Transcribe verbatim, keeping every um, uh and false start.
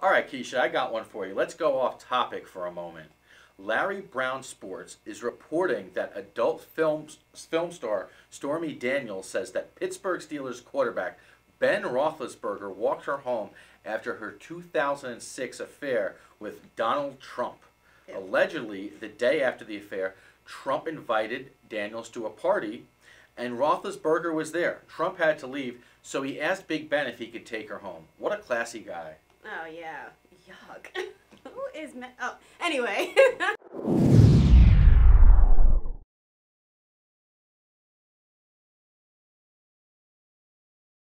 All right, Keisha, I got one for you. Let's go off topic for a moment. Larry Brown Sports is reporting that adult film, film star Stormy Daniels says that Pittsburgh Steelers quarterback Ben Roethlisberger walked her home after her two thousand six affair with Donald Trump. Allegedly, the day after the affair, Trump invited Daniels to a party, and Roethlisberger was there. Trump had to leave, so he asked Big Ben if he could take her home. What a classy guy. Oh, yeah. Yuck. Who is... Me oh, anyway.